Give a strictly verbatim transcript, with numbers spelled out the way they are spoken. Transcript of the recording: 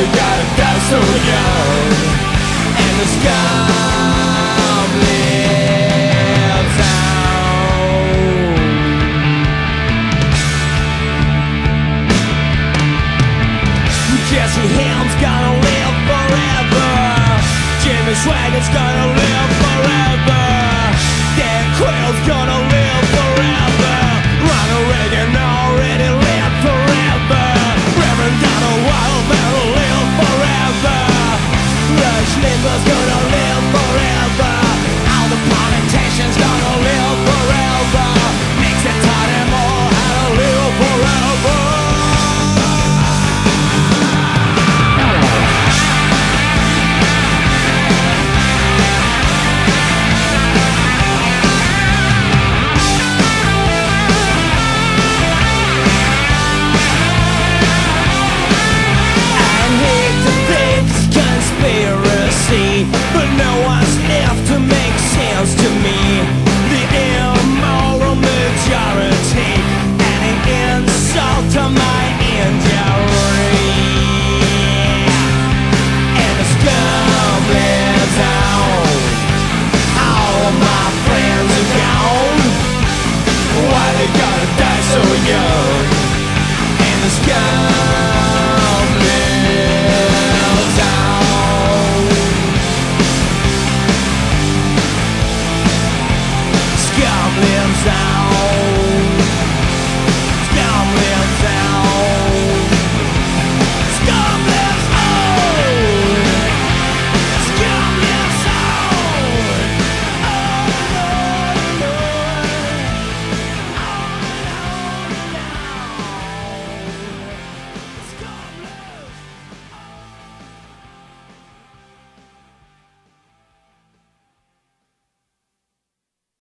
you gotta die so young. And the scum lives on. Jesse Helms gonna live forever. Jimmy Swaggart gonna live forever. Dan Quayle's gonna live forever.